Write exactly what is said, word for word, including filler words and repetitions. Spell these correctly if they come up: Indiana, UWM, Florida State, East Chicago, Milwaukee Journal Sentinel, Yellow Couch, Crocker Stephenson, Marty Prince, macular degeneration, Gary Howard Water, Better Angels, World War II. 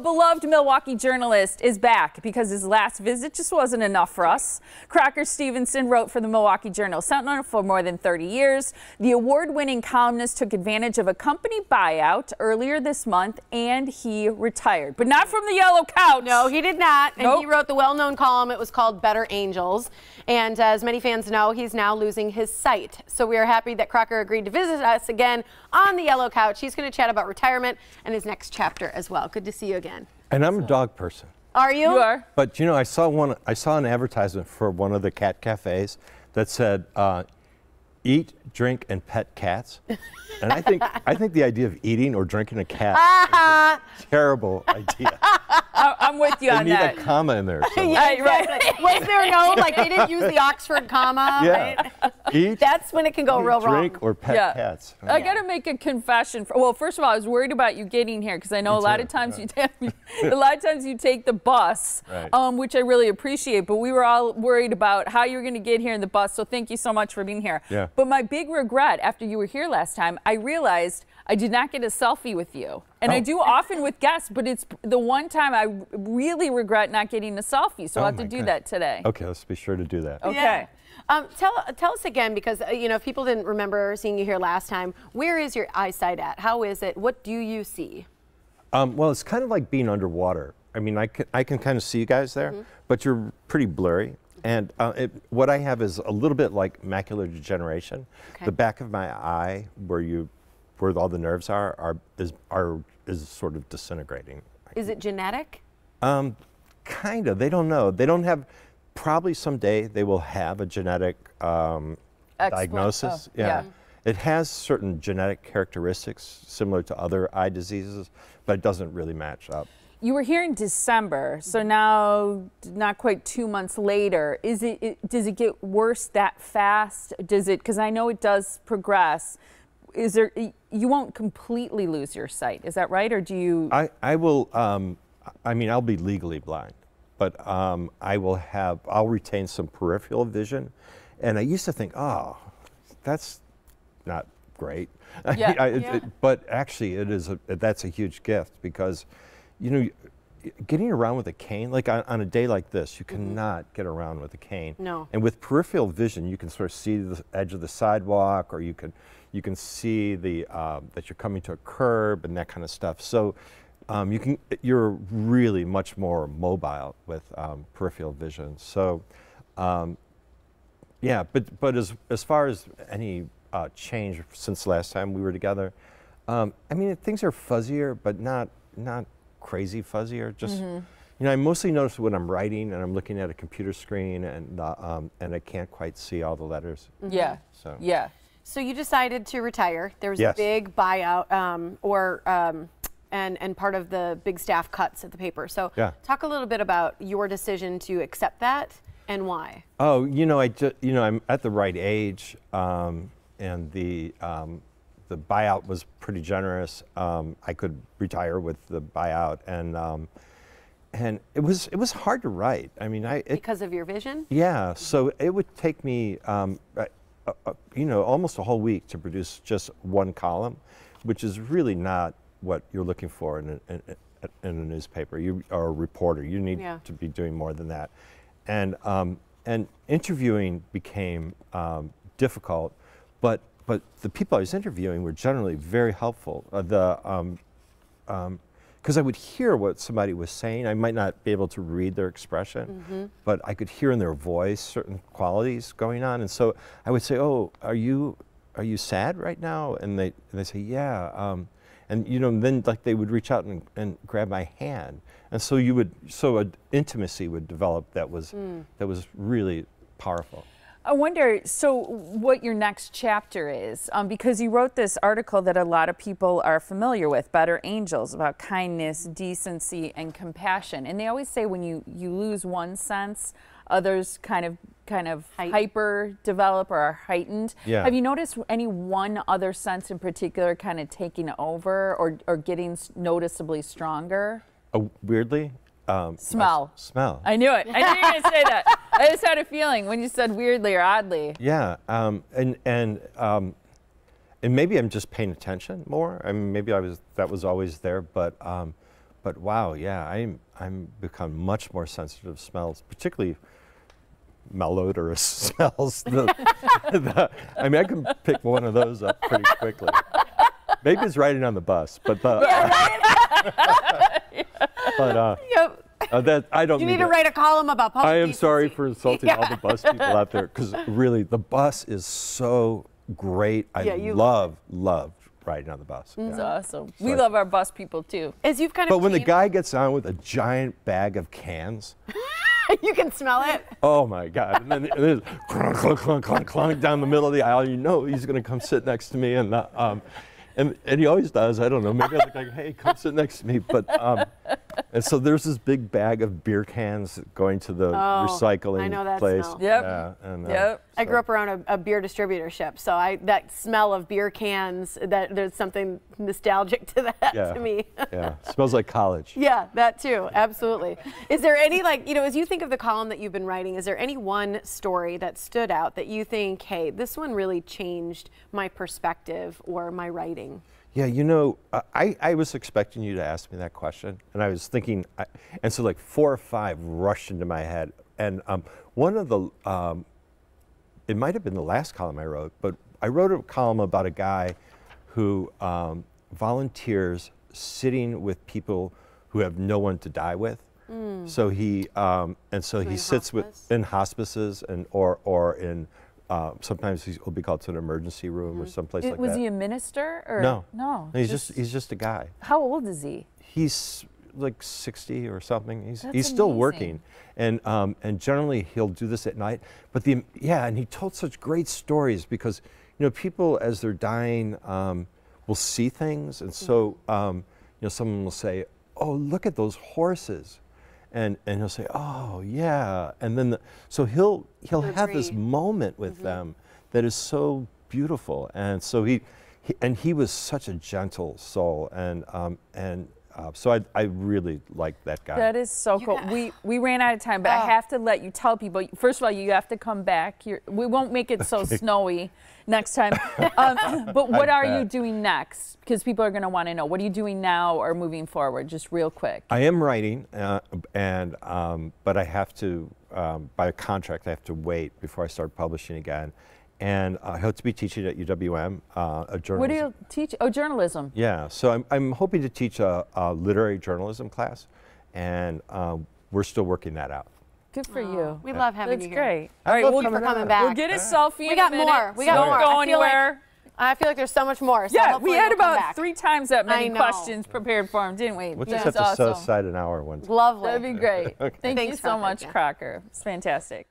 A beloved Milwaukee journalist is back because his last visit just wasn't enough for us. Crocker Stephenson wrote for the Milwaukee Journal Sentinel for more than thirty years. The award-winning columnist took advantage of a company buyout earlier this month, and he retired. But not from the Yellow Couch. No, he did not. And nope. He wrote the well-known column. It was called Better Angels. And as many fans know, he's now losing his sight. So we are happy that Crocker agreed to visit us again on the Yellow Couch. He's going to chat about retirement and his next chapter as well. Good to see you again. And I'm so. a dog person. Are you? You are. But you know, I saw one. I saw an advertisement for one of the cat cafes that said, uh, "Eat, drink, and pet cats." And I think I think the idea of eating or drinking a cat is a terrible idea. I'm with you they on need that. Need a comma in there. Yeah, right. Was there no, like, they didn't use the Oxford comma? Yeah. Right? Eat, that's when it can go real drink wrong. Drink or pet yeah. cats. I, I got to make a confession. For, well, first of all, I was worried about you getting here because I know Me a lot too. of times yeah. you a lot of times you take the bus, right. um, which I really appreciate. But we were all worried about how you were going to get here in the bus. So thank you so much for being here. Yeah. But my big regret after you were here last time, I realized I did not get a selfie with you. And oh. I do often with guests, but it's the one time I really regret not getting a selfie, so oh I'll have to do God. that today. Okay, let's be sure to do that. Okay. Yeah. Um, tell, tell us again, because, uh, you know, if people didn't remember seeing you here last time, where is your eyesight at? How is it? What do you see? Um, well, it's kind of like being underwater. I mean, I can, I can kind of see you guys there, mm-hmm. but you're pretty blurry. And uh, it, what I have is a little bit like macular degeneration. Okay. The back of my eye, where you, where all the nerves are, are is are is sort of disintegrating. Is it genetic? Um, kind of. They don't know. They don't have. Probably someday they will have a genetic um, diagnosis. Oh, yeah. yeah. It has certain genetic characteristics similar to other eye diseases, but it doesn't really match up. You were here in December, so now not quite two months later. Is it, it does it get worse that fast? Does it? Because I know it does progress. Is there? You won't completely lose your sight, is that right? Or do you? I I will. Um, I mean, I'll be legally blind, but um, I will have. I'll retain some peripheral vision, and I used to think, oh, that's not great. Yeah. I, yeah. It, but actually, it is. A, that's a huge gift because. You know, getting around with a cane, like on, on a day like this, you cannot mm-hmm. get around with a cane. No. And with peripheral vision, you can sort of see the edge of the sidewalk, or you can, you can see the uh, that you're coming to a curb and that kind of stuff. So, um, you can you're really much more mobile with um, peripheral vision. So, um, yeah. But but as as far as any uh, change since last time we were together, um, I mean things are fuzzier, but not not. crazy fuzzy or just mm-hmm. you know I mostly notice when I'm writing and I'm looking at a computer screen and uh, um, and I can't quite see all the letters. Mm-hmm. Yeah. So yeah. So you decided to retire. There was yes. a big buyout um, or um, and and part of the big staff cuts at the paper. So yeah. talk a little bit about your decision to accept that and why. Oh, you know I just you know I'm at the right age um, and the. Um, The buyout was pretty generous. Um, I could retire with the buyout, and um, and it was it was hard to write. I mean, I it, because of your vision. Yeah, so it would take me, um, uh, uh, you know, almost a whole week to produce just one column, which is really not what you're looking for in a, in a, in a newspaper. You are a reporter. You need yeah. to be doing more than that, and um, and interviewing became um, difficult, but. But the people I was interviewing were generally very helpful. Uh, the, um, um, 'cause I would hear what somebody was saying. I might not be able to read their expression, mm-hmm. but I could hear in their voice certain qualities going on. And so I would say, "Oh, are you are you sad right now?" And they and they say, "Yeah." Um, and you know, then like they would reach out and, and grab my hand. And so you would so an intimacy would develop that was mm. that was really powerful. I wonder, so what your next chapter is, um, because you wrote this article that a lot of people are familiar with, Better Angels, about kindness, decency, and compassion. And they always say when you, you lose one sense, others kind of kind of Height. hyper develop or are heightened. Yeah. Have you noticed any one other sense in particular kind of taking over or, or getting noticeably stronger? Oh, weirdly? Um, smell. I, smell. I knew it. I knew you were going to say that. I just had a feeling when you said weirdly or oddly. Yeah, um, and and um, and maybe I'm just paying attention more. I mean, maybe I was that was always there, but um, But wow, yeah, I'm I'm become much more sensitive to smells, particularly malodorous smells. The, the, I mean, I can pick one of those up pretty quickly. Maybe it's riding on the bus, but the. Yeah, right? But uh, yep. uh, that I don't. You need, need to write a column about public. I am decency. Sorry for insulting yeah. all the bus people out there, because really, the bus is so great. I yeah, you love love. riding on the bus. That's yeah. awesome. So we love our bus people too. As you've kind of But when the guy gets on with a giant bag of cans. You can smell it. Oh my God. And then there's clunk, clunk, clunk, clunk, clunk down the middle of the aisle. You know he's going to come sit next to me. And uh, um, and, and he always does. I don't know. Maybe I was like, hey, come sit next to me. But um, and so there's this big bag of beer cans going to the oh, recycling I know that place. Smell. Yep. Yeah, and, uh, yep. So. I grew up around a, a beer distributorship, so I that smell of beer cans, that there's something nostalgic to that yeah. to me. Yeah. Smells like college. Yeah, that too. Absolutely. Is there any, like, you know, as you think of the column that you've been writing, is there any one story that stood out that you think, hey, this one really changed my perspective or my writing? Yeah, you know, I, I was expecting you to ask me that question, and I was thinking, I, and so like four or five rushed into my head. And um, one of the, um, it might have been the last column I wrote, but I wrote a column about a guy who um, volunteers sitting with people who have no one to die with. Mm. So he, um, and so, so he sits hospice? with in hospices and or, or in, Uh, sometimes he will be called to an emergency room mm-hmm. or someplace it, like was that. Was he a minister? Or? No. No. He's just, just he's just a guy. How old is he? He's like sixty or something. He's That's he's amazing. still working, and um, and generally he'll do this at night. But the yeah, and he told such great stories, because you know people as they're dying um, will see things, and so um, you know someone will say, "Oh, look at those horses." And, and he'll say, oh, yeah. And then, the, so he'll, he'll Agree. have this moment with mm-hmm. them that is so beautiful. And so he, he and he was such a gentle soul. And, um, and uh, so I, I really liked that guy. That is so you cool. We, we ran out of time, but oh. I have to let you tell people, first of all, you have to come back. You're, we won't make it so snowy next time. Um, but what I are bet. you doing next? Because people are going to want to know. What are you doing now or moving forward? Just real quick. I am writing, uh, and um, but I have to, um, by contract, I have to wait before I start publishing again. And I hope to be teaching at U W M, uh, a journalism. What do you teach? Oh, journalism. Yeah. So I'm, I'm hoping to teach a, a literary journalism class, and uh, we're still working that out. Good for oh, you. We yeah. love having That's you here. That's great. All right, we'll, thank you for coming back. We'll get a selfie. We got in a more. We got Don't more. Don't go anywhere. I feel like there's so much more. So yeah, we had about three times that many questions prepared for him, didn't we? We'll just have to set aside an hour one time. Lovely. That'd be great. Okay. Thank Thanks you so much, Crocker. It's fantastic.